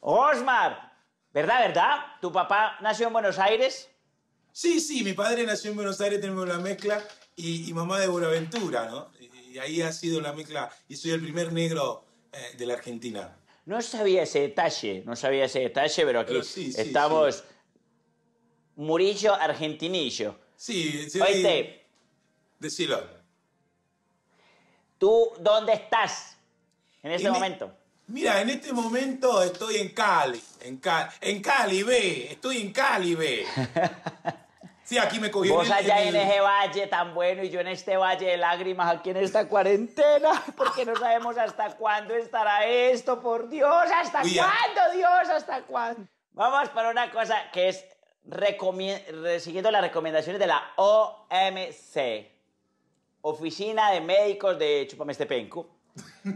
Osmar, ¿verdad? ¿Tu papá nació en Buenos Aires? Sí, sí, mi padre nació en Buenos Aires, tenemos la mezcla, y mamá de Buenaventura, ¿no? Y ahí ha sido la mezcla, y soy el primer negro de la Argentina. No sabía ese detalle, pero aquí estamos... Sí. Murillo argentinillo. Sí, sí. Oíste. Decilo. ¿Tú dónde estás en este momento? Mira, en este momento estoy en Cali. Estoy en Cali, ve. Sí, aquí me cogieron. Vos allá en ese valle tan bueno y yo en este valle de lágrimas, aquí en esta cuarentena, porque no sabemos hasta cuándo estará esto, por Dios. ¿Hasta cuándo, Dios? ¿Hasta cuándo? Vamos para una cosa que es siguiendo las recomendaciones de la OMC, Oficina de Médicos de Chupamestepenco,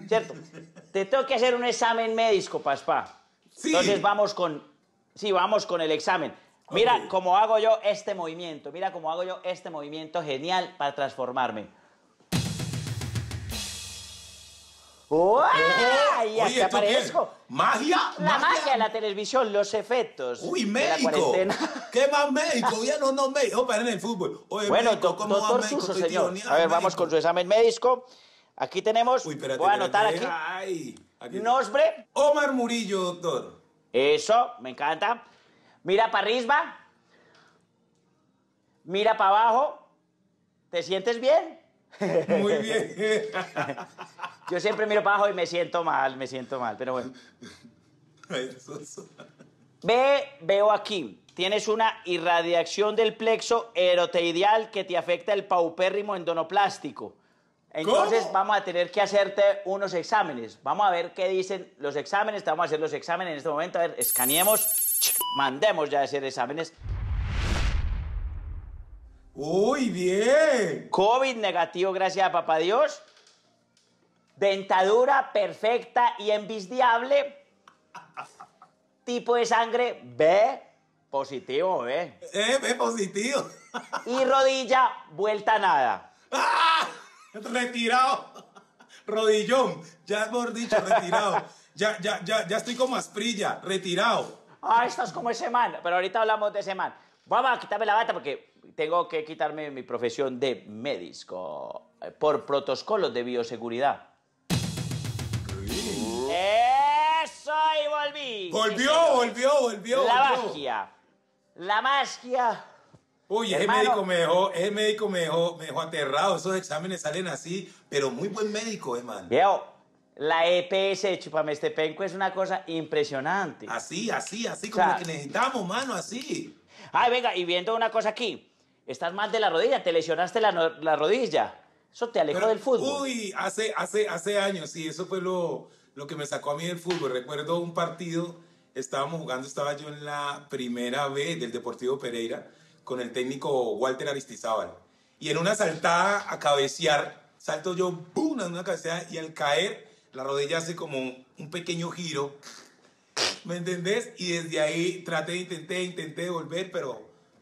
¿cierto? Te tengo que hacer un examen médico, papá. Sí. Entonces vamos con... Sí, vamos con el examen. Mira cómo hago yo este movimiento. Mira cómo hago yo este movimiento genial para transformarme. ¡Oh! Ahí hasta aparezco. ¿Magia? La magia, la televisión, los efectos. ¡Uy, médico! ¿Qué más médico? Ya no médico para en el fútbol. Oye, bueno, médico, doctor Suso, señor. A ver, vamos con su examen médico. Aquí tenemos... Uy, espérate, voy a anotar aquí. Ay, aquí. Nombre. Omar Murillo, doctor. Eso, me encanta. Mira para arriba. Mira para abajo. ¿Te sientes bien? Muy bien. Yo siempre miro para abajo y me siento mal, pero bueno. Veo aquí, tienes una irradiación del plexo erotoideal que te afecta el paupérrimo endonoplástico. Entonces ¿cómo? Vamos a tener que hacerte unos exámenes. Vamos a ver qué dicen los exámenes. Te vamos a hacer los exámenes en este momento. A ver, escaneemos, mandemos ya a hacer exámenes. ¡Uy, bien! COVID negativo, gracias a papá Dios. Dentadura perfecta y envidiable. Tipo de sangre B positivo, B. B positivo. Y rodilla vuelta nada. ¡Ah! Retirado. Rodillón. Ya hemos dicho, retirado. Ya estoy como Asprilla, retirado. Ah, estás como ese man. Pero ahorita hablamos de ese man. Vamos a quitarme la bata porque... Tengo que quitarme mi profesión de médico por protocolos de bioseguridad. ¡Eso! ¡Y volví! ¡Volvió! La magia. Uy, hermano, el médico me dejó aterrado. Esos exámenes salen así, pero muy buen médico, hermano. Veo, la EPS de Chupamestepenco es una cosa impresionante. Así, como la que necesitamos, mano, así. Ay, venga, y viendo una cosa aquí. Estás mal de la rodilla, te lesionaste la rodilla. Eso te alejó del fútbol. Uy, hace años, sí, eso fue lo que me sacó a mí del fútbol. Recuerdo un partido, estábamos jugando, estaba yo en la primera B del Deportivo Pereira con el técnico Walter Aristizábal. Y en una saltada a cabecear, salto yo, ¡boom!, en una cabeceada y al caer, la rodilla hace como un pequeño giro. ¿Me entendés? Y desde ahí intenté volver,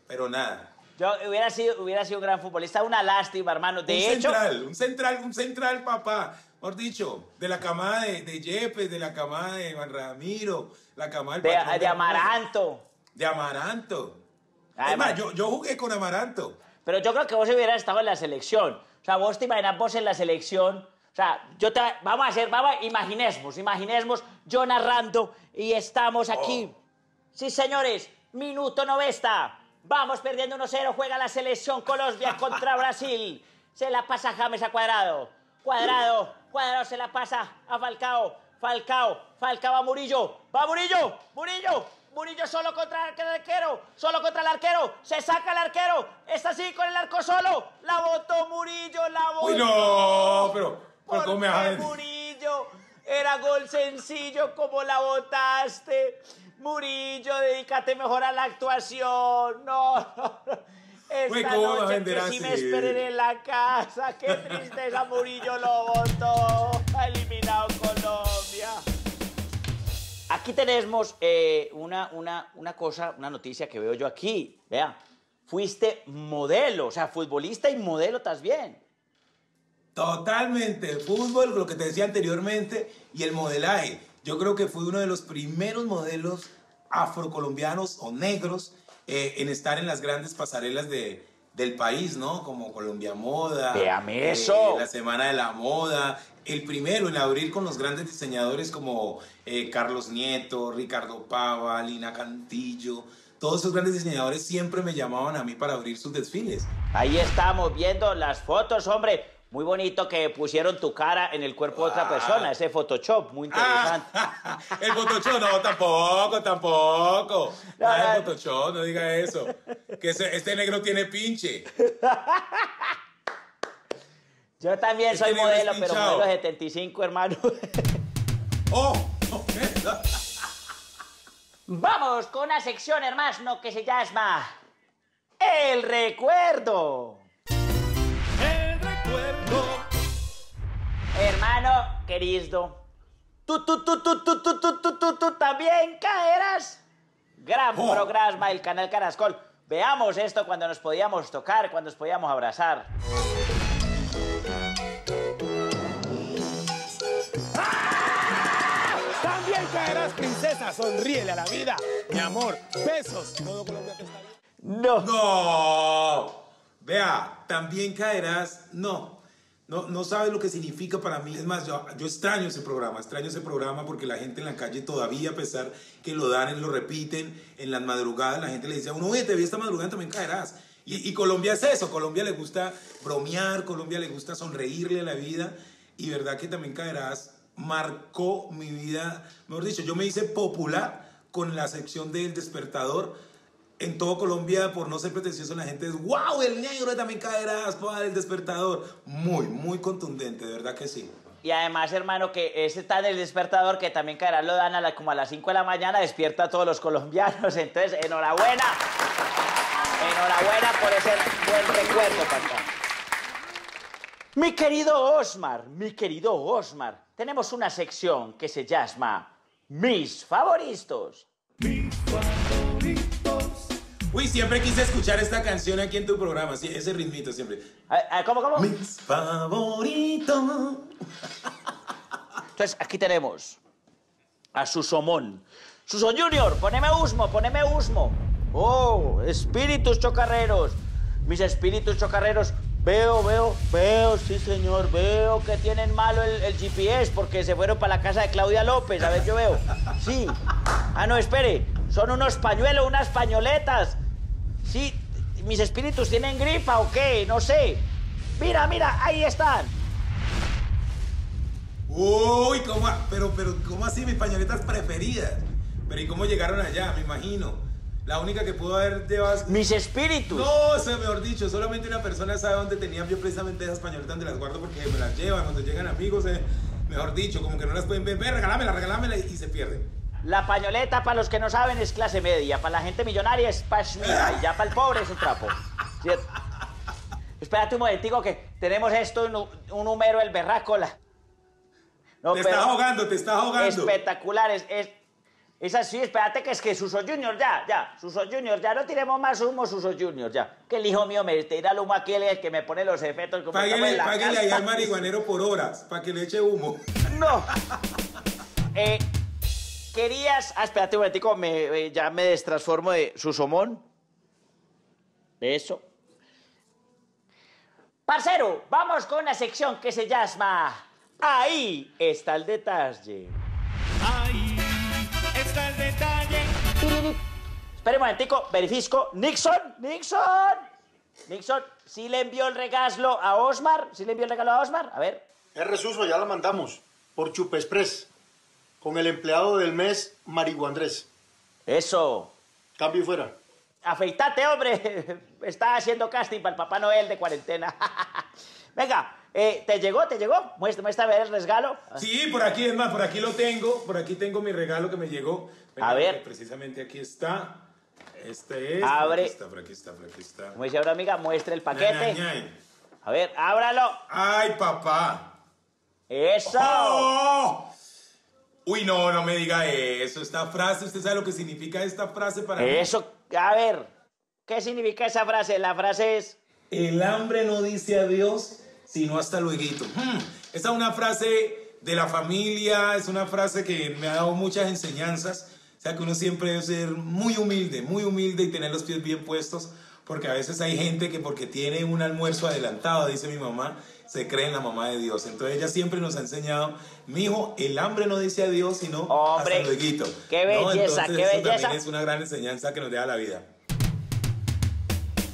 pero nada. Yo hubiera sido un gran futbolista, una lástima, hermano. De hecho... Un central, papá. Mejor dicho, de la camada de Yepes, de la camada de Juan Ramiro, la camada de Amaranto. De Amaranto. Además, yo jugué con Amaranto. Pero yo creo que vos hubieras estado en la selección. O sea, vos te imaginas vos en la selección... O sea, imaginemos, yo narrando y estamos aquí. Sí, señores, minuto 90. Vamos perdiendo 1-0, juega la selección Colombia contra Brasil. Se la pasa James a Cuadrado. Cuadrado se la pasa a Falcao. Falcao a Murillo. ¡Va Murillo! ¡Murillo solo contra el arquero! ¡Se saca el arquero! ¡Está así con el arco solo! ¡La botó Murillo! ¡Uy, no! Porque Murillo, era gol sencillo, como la botaste. Murillo, dedícate mejor a la actuación. Esta noche que sí me esperen en la casa. Qué tristeza, Murillo lo botó. Ha eliminado Colombia. Aquí tenemos una noticia que veo yo aquí. Vea, fuiste modelo, o sea, futbolista y modelo, estás bien. Totalmente, el fútbol, lo que te decía anteriormente, y el modelaje. Yo creo que fue uno de los primeros modelos afrocolombianos o negros en estar en las grandes pasarelas del país, ¿no? Como Colombia Moda, la Semana de la Moda, el primero en abrir con los grandes diseñadores como Carlos Nieto, Ricardo Pava, Lina Cantillo. Todos esos grandes diseñadores siempre me llamaban a mí para abrir sus desfiles. Ahí estamos viendo las fotos, hombre. Muy bonito que pusieron tu cara en el cuerpo de otra persona. Ese Photoshop, muy interesante. El Photoshop, no, tampoco. No, el Photoshop, no diga eso. Que este negro tiene pinche. Yo también soy modelo, pero modelo 75, hermano. ¡Oh! Vamos con una sección, hermano, que se llama El Recuerdo. Hermano querido, tú también caerás. Gran programa del canal Caracol. Veamos esto cuando nos podíamos tocar, cuando nos podíamos abrazar. También caerás, princesa, sonríele a la vida. Mi amor, besos. Todo Colombia te está viendo. No. Vea, también caerás. No sabe lo que significa para mí. Es más, yo extraño ese programa porque la gente en la calle todavía, a pesar que lo dan, lo repiten, en las madrugadas la gente le dice a uno, oye, te vi esta madrugada, también caerás. Y Colombia es eso, Colombia le gusta bromear, Colombia le gusta sonreírle a la vida y verdad que también caerás marcó mi vida, mejor dicho, yo me hice popular con la sección del Despertador. En todo Colombia, por no ser pretencioso, la gente es ¡wow! El negro también caerás, para el Despertador. Muy, muy contundente, de verdad que sí. Y además, hermano, que ese tan el Despertador que también caerás lo dan a como a las 5 de la mañana, despierta a todos los colombianos. Entonces, enhorabuena. Enhorabuena por ese buen recuerdo, papá. Mi querido Osmar, tenemos una sección que se llama Mis Favoritos. Uy, siempre quise escuchar esta canción aquí en tu programa, sí, ese ritmito siempre. ¿Cómo? Mis favoritos. Entonces, aquí tenemos a Susomón. Suso Junior, poneme Usmo. Oh, espíritus chocarreros. Mis espíritus chocarreros, veo, sí, señor, veo que tienen malo el GPS porque se fueron para la casa de Claudia López. A ver, yo veo. Sí. Ah, no, espere. Son unos pañuelos, unas pañoletas. Sí, mis espíritus tienen gripa o qué, no sé. Mira, ahí están. Uy, ¿cómo? Pero ¿cómo así mis pañoletas preferidas? Pero ¿y cómo llegaron allá? Me imagino. La única que pudo haber llevado... Mis espíritus. No, eso mejor dicho, solamente una persona sabe dónde tenían yo precisamente esas pañoletas, donde las guardo porque me las llevan, cuando llegan amigos, mejor dicho, como que no las pueden ver, regálamela y se pierden. La pañoleta, para los que no saben, es clase media. Para la gente millonaria es pashmina. Y ya para el pobre es un trapo. ¿Cierto? Espérate un momentico que tenemos esto, un número, el berrácola. No, te está ahogando. Espectacular. Es así, espérate que es que Suso Junior, ya. Suso Junior, ya no tiremos más humo, Suso Junior, ya. Que el hijo mío me tira el humo aquí, el que me pone los efectos. Páguele ahí al marihuanero por horas, para que le eche humo. No. Querías... Ah, espérate un momentico, ya me destransformo de Susomón. De eso. Parcero, vamos con una sección que se llama... Ahí está el detalle. Ahí está el detalle. Espera un momentico, verifico. Nixon, ¿sí le envió el regalo a Osmar? A ver. Suso, ya la mandamos por Chupespress. Con el empleado del mes, Marihuan Andrés. Eso. Cambio y fuera. Afeitate, hombre. Está haciendo casting para el Papá Noel de cuarentena. Venga, ¿te llegó? Muestra a ver el regalo. Sí, por aquí, es más, por aquí lo tengo. Por aquí tengo mi regalo que me llegó. Venga, a ver. Precisamente aquí está. Este es. Abre. Por aquí está. Como dice ahora, amiga, muestra el paquete. Ñay. A ver, ábralo. ¡Ay, papá! ¡Eso! ¡Oh! Uy, no me diga eso. Esta frase, ¿usted sabe lo que significa esta frase para mí? Eso, a ver, ¿qué significa esa frase? La frase es... El hambre no dice adiós, sino hasta lueguito. Esa es una frase de la familia, es una frase que me ha dado muchas enseñanzas. O sea, que uno siempre debe ser muy humilde y tener los pies bien puestos, porque a veces hay gente que porque tiene un almuerzo adelantado, dice mi mamá, se cree en la mamá de Dios. Entonces ella siempre nos ha enseñado, mijo, el hambre no dice adiós, sino ¡hombre! Hasta lueguito. ¡Qué belleza! ¿No? Entonces, qué eso belleza. También es una gran enseñanza que nos deja la vida.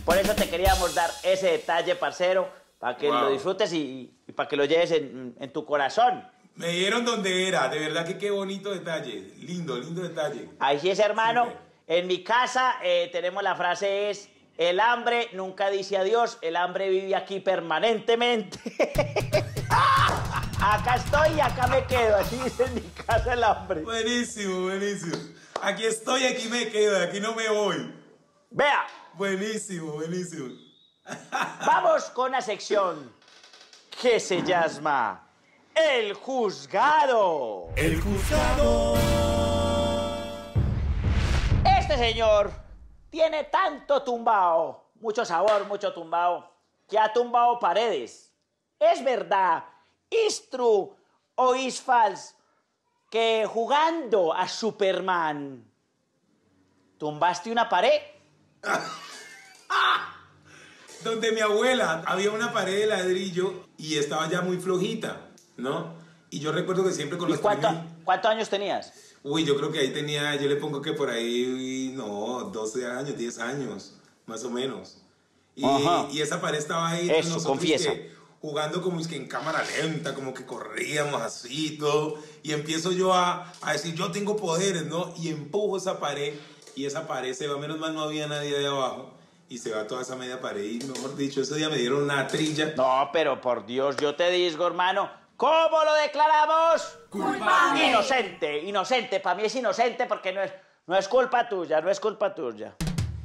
Por eso te queríamos dar ese detalle, parcero, para que lo disfrutes y para que lo lleves en tu corazón. Me dieron donde era, de verdad que qué bonito detalle, lindo detalle. Así es, hermano. Siempre. En mi casa tenemos la frase es, el hambre nunca dice adiós, el hambre vive aquí permanentemente. Acá estoy y acá me quedo, así dice en mi casa el hambre. Buenísimo, buenísimo. Aquí estoy, aquí me quedo, aquí no me voy. Vea. Buenísimo, buenísimo. Vamos con la sección que se llama El Juzgado. El Juzgado. Este señor tiene tanto tumbao, mucho sabor, mucho tumbao, que ha tumbado paredes. ¿Es verdad, is true o is false, que jugando a Superman tumbaste una pared? Donde mi abuela había una pared de ladrillo y estaba ya muy flojita, ¿no? Y yo recuerdo que siempre con los... ¿Cuántos años tenías? Uy, yo creo que ahí tenía, yo le pongo que por ahí, no, 12 años, 10 años, más o menos. Y esa pared estaba ahí. Eso, confiesa. Jugando como es que en cámara lenta, como que corríamos así y todo. Y empiezo yo a decir, yo tengo poderes, ¿no? Y empujo esa pared. Y esa pared se va, menos mal no había nadie de abajo. Y se va toda esa media pared. Y mejor dicho, ese día me dieron una trilla. No, pero por Dios, yo te digo, hermano, ¿cómo lo declaramos? Culpable. Inocente, inocente. Para mí es inocente porque no es culpa tuya, no es culpa tuya.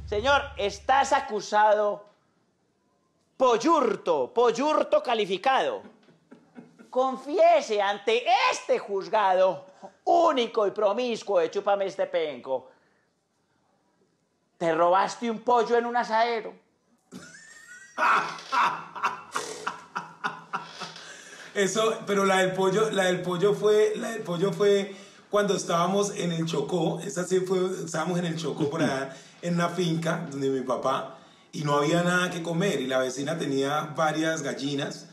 Señor, estás acusado pollurto calificado. Confiese ante este juzgado único y promiscuo de Chúpame este penco. ¿Te robaste un pollo en un asadero? Eso, pero la del pollo fue cuando estábamos en el Chocó. Esa sí fue, estábamos en el Chocó por allá, en una finca donde mi papá, y no había nada que comer, y la vecina tenía varias gallinas.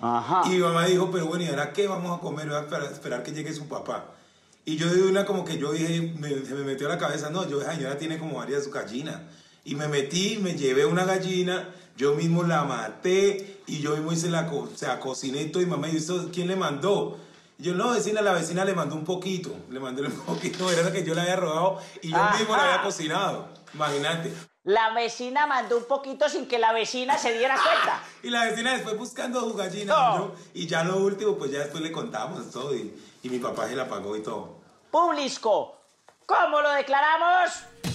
Ajá. Y mi mamá dijo, pero bueno, ¿y ahora qué vamos a comer? Para esperar que llegue su papá. Y yo de una como que yo dije, se me metió a la cabeza, no, yo esa señora tiene como varias gallinas. Y me metí, me llevé una gallina, yo mismo la maté y yo mismo hice la cociné y todo. Y mamá me dijo, ¿quién le mandó? Y yo, no, vecina, la vecina le mandó un poquito. Le mandó un poquito, era que yo la había robado y yo mismo la había cocinado. Imagínate. La vecina mandó un poquito sin que la vecina se diera cuenta. Y la vecina después buscando su gallina. No. Y ya lo último, pues ya después le contamos todo y mi papá se la pagó y todo. Público, ¿cómo lo declaramos?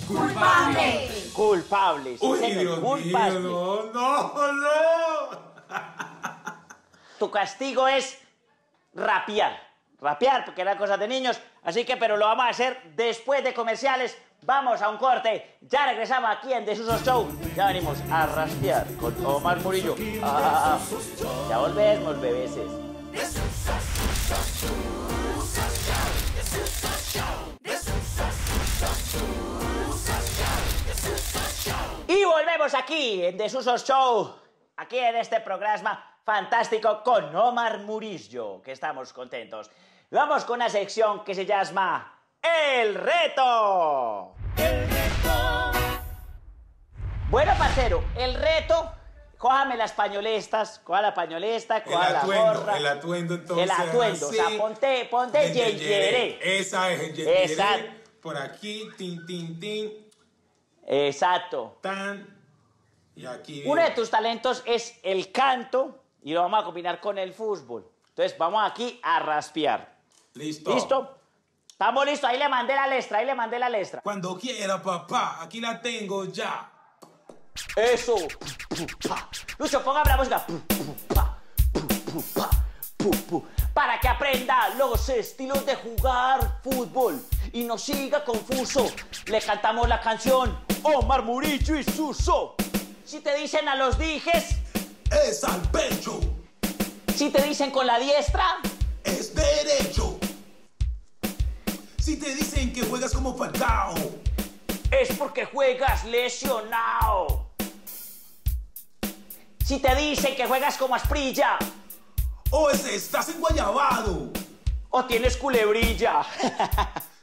¡Culpable! ¡Culpable! Sí, uy, Dios mío, no. Tu castigo es rapear, porque era cosa de niños, así que, pero lo vamos a hacer después de comerciales. Vamos a un corte, ya regresamos aquí en The Susos Show. Ya venimos a rapear con Omar Murillo. Ya volvemos, bebeses. Y volvemos aquí en The Susos Show, aquí en este programa fantástico con Omar Murillo, que estamos contentos. Vamos con una sección que se llama El Reto. El Reto. Bueno, parcero, el reto, cójame las pañolestas, coja la pañolesta, coja la gorra. El atuendo, entonces. El atuendo, así, o sea, ponte yeyeré. Esa es yeyeré. Exacto. Por aquí, tin, tin, tin. Exacto. Tan. Y aquí viene. Uno de tus talentos es el canto y lo vamos a combinar con el fútbol. Entonces, vamos aquí a raspear. Listo. ¿Listo? Estamos listos, ahí le mandé la lestra, ahí le mandé la lestra. Cuando quiera, papá, aquí la tengo ya. Eso. Lucho, ponga la música. Para que aprenda los estilos de jugar fútbol y no siga confuso, le cantamos la canción Omar Murillo y Suso. Si te dicen a los dijes, es al pecho. Si te dicen con la diestra, es derecho. Si te dicen que juegas como Falcao, es porque juegas lesionado. Si te dicen que juegas como Asprilla, o estás enguayabado, o tienes culebrilla.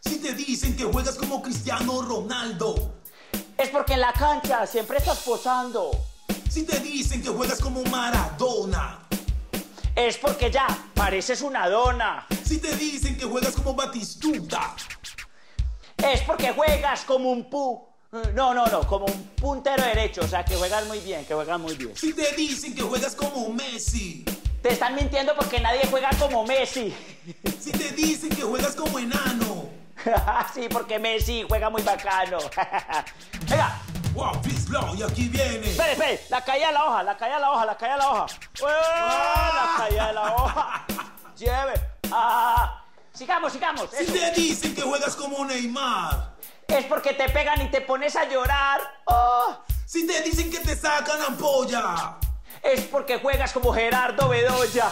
Si te dicen que juegas como Cristiano Ronaldo, es porque en la cancha siempre estás posando. Si te dicen que juegas como Maradona, es porque ya pareces una dona. Si te dicen que juegas como Batistuta, es porque juegas como un como un puntero derecho. O sea, que juegas muy bien, que juegas muy bien. Si te dicen que juegas como Messi, te están mintiendo porque nadie juega como Messi. Si te dicen que juegas como enano, sí, porque Messi juega muy bacano. Venga. Wow, Fislow, y aquí viene. Espere, espere, la caída de la hoja, la caída de la hoja, la caída de la hoja. ¡Oh! ¡Ah! La caída de la hoja. Lleve. Ah. Sigamos, sigamos. Si eso te dicen que juegas como Neymar, es porque te pegan y te pones a llorar. Oh. Si te dicen que te sacan ampolla, es porque juegas como Gerardo Bedoya.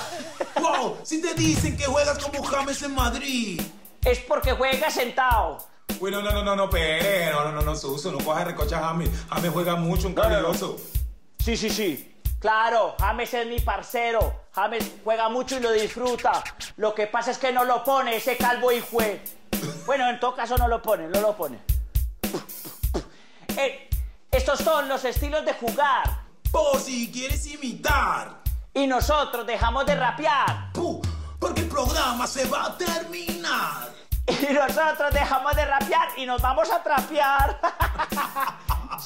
Wow, si te dicen que juegas como James en Madrid, es porque juegas sentado. Uy, no, Pérez, no, Suso, no cojas recocha a James. James juega mucho, un cariñoso. Sí. Claro, James es mi parcero. James juega mucho y lo disfruta. Lo que pasa es que no lo pone ese calvo y jue. Bueno, en todo caso no lo pone, no lo pone. Estos son los estilos de jugar. Por si quieres imitar. Y nosotros dejamos de rapear. Porque el programa se va a terminar. Y nosotros dejamos de rapear y nos vamos a trapear.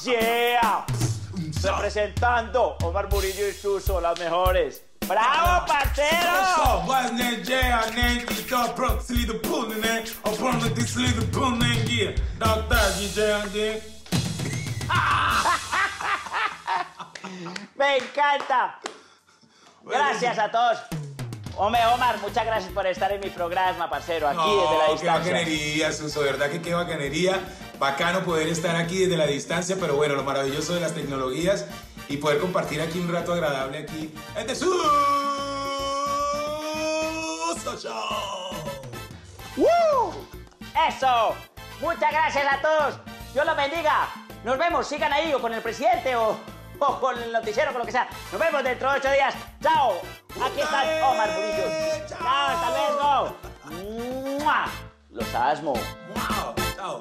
Yeah. Representando Omar Murillo y Suso, las mejores. ¡Bravo, parcero! Me encanta. Gracias a todos. Hombre, Omar, muchas gracias por estar en mi programa, parcero, aquí desde la distancia. Qué bacanería, Suso, de verdad que qué bacanería. Bacano poder estar aquí desde la distancia, pero bueno, lo maravilloso de las tecnologías y poder compartir aquí un rato agradable aquí en The Susos Show. ¡Woo! ¡Eso! Muchas gracias a todos. Dios los bendiga. Nos vemos. Sigan ahí o con el presidente o con el noticiero, con lo que sea. Nos vemos dentro de 8 días. ¡Chao! Aquí está Omar Murillo. ¡Chao! ¡Chao! ¡Hasta luego! ¡Mua! ¡Los asmo! ¡Wow! ¡Chao!